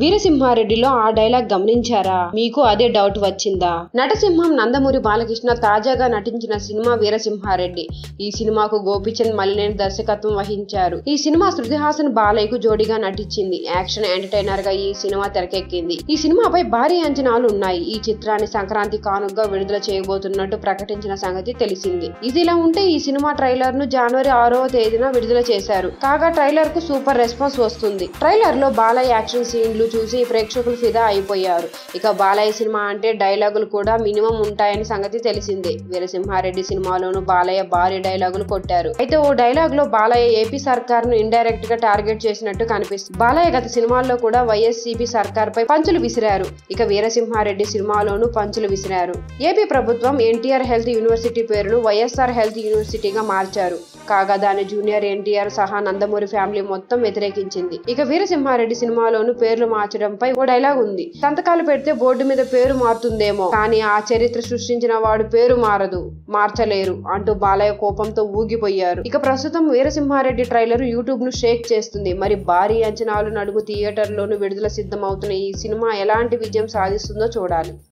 వీరసింహారెడ్డిలో ఆ డైలాగ్ గమనించారా? మీకు అదే డౌట్ వచ్చిందా? నటసింహం నందమూరి బాలకృష్ణ తాజాగా నటించిన సినిమా వీరసింహారెడ్డి. ఈ సినిమాకు గోపిచంద్ మలినేని దర్శకత్వం వహించారు. ఈ సినిమా శృతి హాసన్ బాలయ్యకు జోడిగా నటించింది. యాక్షన్ ఎంటర్టైనర్ గా ఈ సినిమా తెరకెక్కింది. ఈ సినిమాపై భారీ అంచనాలు ఉన్నాయి. ఈ చిత్రాన్ని సంక్రాంతి కానుకగా విడుదల చేయబోతున్నట్టు ప్రకటించిన సంగతి తెలిసింది. ఇదిలా ఉంటే ఈ సినిమా ట్రైలర్ ను జనవరి 6వ తేదీన విడుదల చేశారు. కాగా ట్రైలర్ కు సూపర్ రెస్పాన్స్ వస్తుంది. ట్రైలర్ లో బాలయ్య యాక్షన్ సీన్లు చూసి ప్రేక్షకులు ఫిదా అయిపోయారు. ఇక బాలయ్య సినిమా అంటే డైలాగులు కూడా మినిమం ఉంటాయని సంగతి తెలిసిందే. వీరసింహారెడ్డి సినిమాలోనూ బాలయ్య భారీ డైలాగులు కొట్టారు. అయితే ఓ డైలాగ్ లో బాలయ్య ఏపీ సర్కార్ ను ఇండైరెక్ట్ గా టార్గెట్ చేసినట్టు కనిపిస్తుంది. బాలయ్య గత సినిమాల్లో కూడా వైఎస్సీపీ సర్కార్ పై పంచులు విసిరారు. ఇక వీరసింహారెడ్డి సినిమాలోనూ పంచులు విసిరారు. ఏపీ ప్రభుత్వం ఎన్టీఆర్ హెల్త్ యూనివర్సిటీ పేరును వైఎస్ఆర్ హెల్త్ యూనివర్సిటీగా మార్చారు. కాగా దాని జూనియర్ ఎన్టీఆర్ సహా నందమూరి ఫ్యామిలీ మొత్తం వ్యతిరేకించింది. ఇక వీరసింహారెడ్డి సినిమాలోనూ పేర్లు మార్చడంపై ఓ డైలాగ్ ఉంది. సంతకాలు పెడితే బోర్డు మీద పేరు మారుతుందేమో, కానీ ఆ చరిత్ర సృష్టించిన వాడు పేరు మారదు, మార్చలేరు అంటూ బాలయ్య కోపంతో ఊగిపోయారు. ఇక ప్రస్తుతం వీరసింహారెడ్డి ట్రైలర్ యూట్యూబ్ ను షేక్ చేస్తుంది. మరి భారీ అంచనాలు నడుగు థియేటర్లోనూ విడుదల సిద్ధమవుతున్న ఈ సినిమా ఎలాంటి విజయం సాధిస్తుందో చూడాలి.